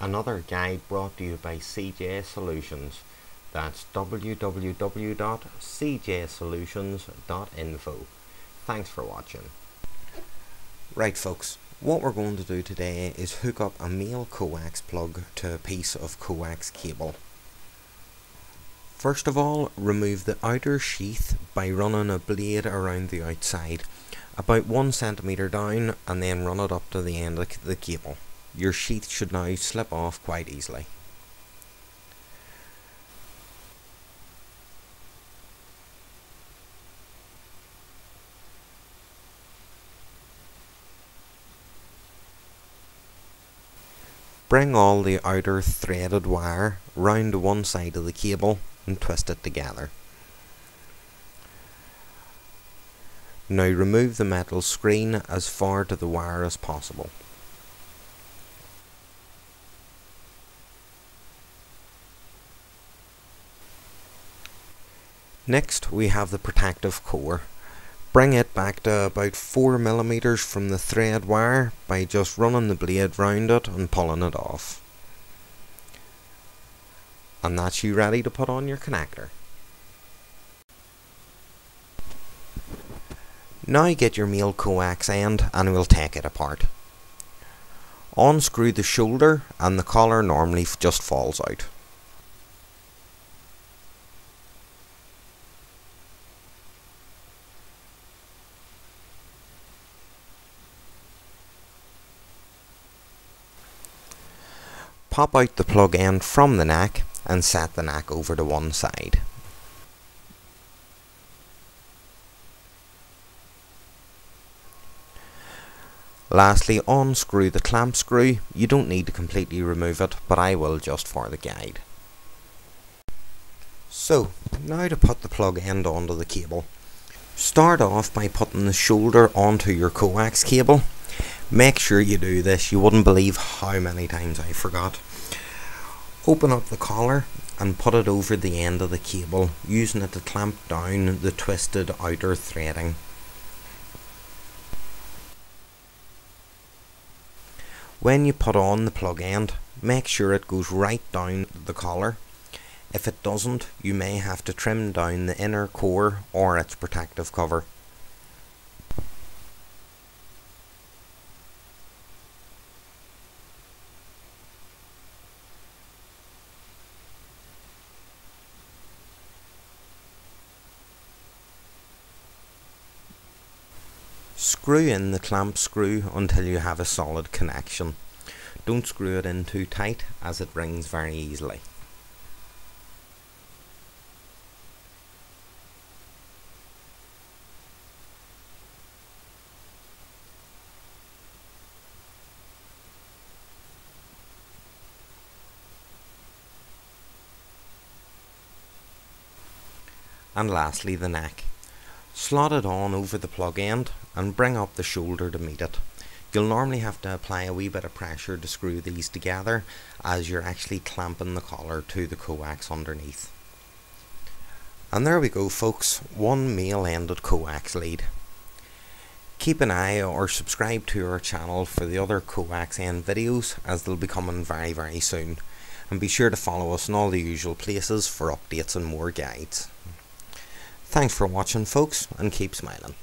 Another guide brought to you by CJ Solutions. That's www.cjsolutions.info. Thanks for watching. Right folks, what we're going to do today is hook up a male coax plug to a piece of coax cable. First of all, remove the outer sheath by running a blade around the outside, about 1 centimeter down, and then run it up to the end of the cable. Your sheath should now slip off quite easily. Bring all the outer threaded wire round to one side of the cable and twist it together. Now remove the metal screen as far to the wire as possible. Next we have the protective core. Bring it back to about 4 millimeters from the thread wire by just running the blade round it and pulling it off. And that's you ready to put on your connector. Now get your male coax end and we'll take it apart. Unscrew the shoulder and the collar normally just falls out. Pop out the plug end from the neck and set the neck over to one side. Lastly, unscrew the clamp screw. You don't need to completely remove it, but I will just for the guide. So, now to put the plug end onto the cable. Start off by putting the shoulder onto your coax cable. Make sure you do this, you wouldn't believe how many times I forgot. Open up the collar and put it over the end of the cable, using it to clamp down the twisted outer threading. When you put on the plug end, make sure it goes right down the collar. If it doesn't, you may have to trim down the inner core or its protective cover. Screw in the clamp screw until you have a solid connection. Don't screw it in too tight as it rings very easily. And lastly, the neck. Slot it on over the plug end and bring up the shoulder to meet it. You'll normally have to apply a wee bit of pressure to screw these together as you're actually clamping the collar to the coax underneath. And there we go folks, one male ended coax lead. Keep an eye or subscribe to our channel for the other coax end videos as they'll be coming very soon. And be sure to follow us in all the usual places for updates and more guides. Thanks for watching folks, and keep smiling.